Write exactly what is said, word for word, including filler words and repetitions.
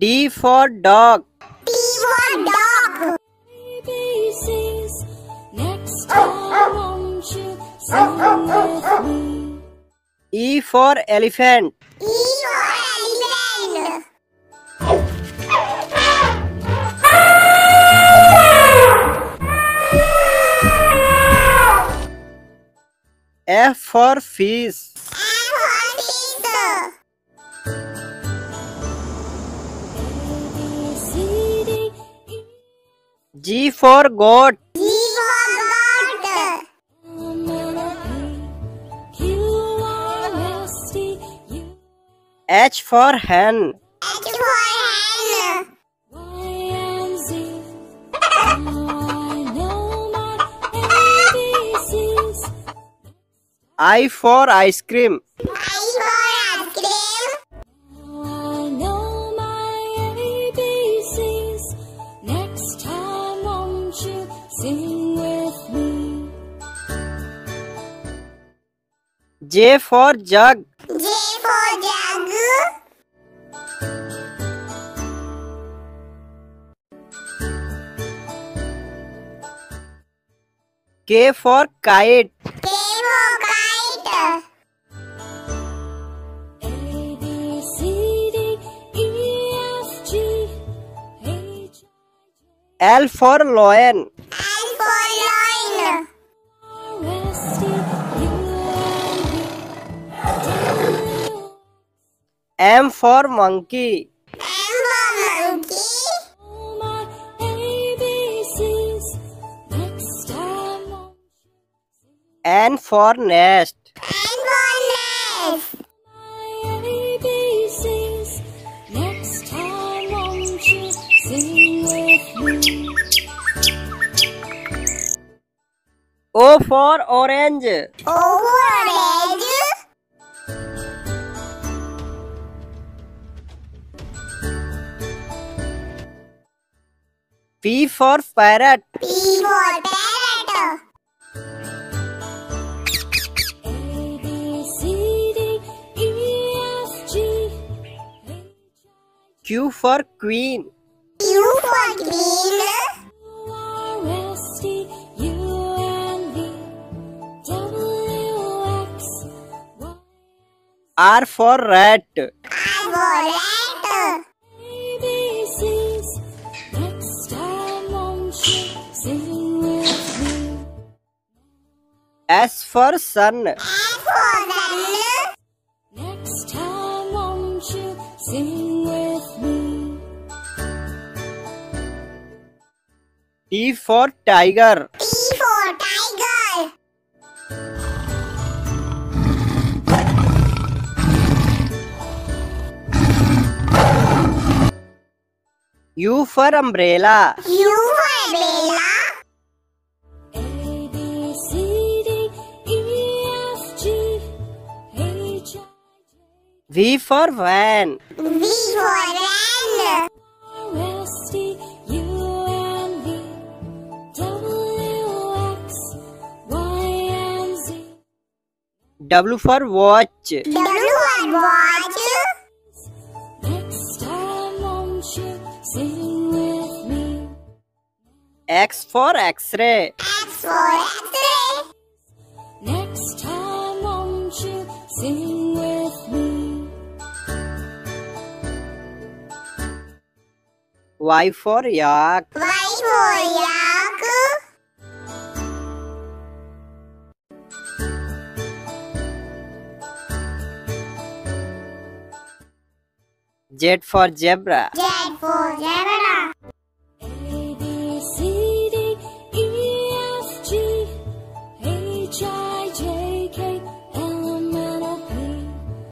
D for dog. D for dog. E for elephant. E for elephant. F for fish. G for goat. G for goat. H for hen. H for hen. I for ice cream. I for ice cream. Sing with me. J for jug. J for jug. K for kite. K for kite. A, B, C, D, E, F, G, H. L for lion. M for monkey. M for monkey. N for nest. N for nest. Next time won't you sing with me? O for orange. O for orange. P for parrot. P for parrot. A, B, C, D, E, F, G, H, I. Q for queen. Q for queen. Q, R, S, T, U, N, V, W, X, Y. R for rat. R for rat. S for sun. S for sun. Next time won't you sing with me? T for tiger. T for tiger. U for umbrella. U for umbrella. V for van. V for van. W for watch. W for watch. Next time won't you sing with me? X for X-ray. X for X-ray. Next time won't you sing with me? Y for yak. Y for yak. Z for zebra. Z for zebra.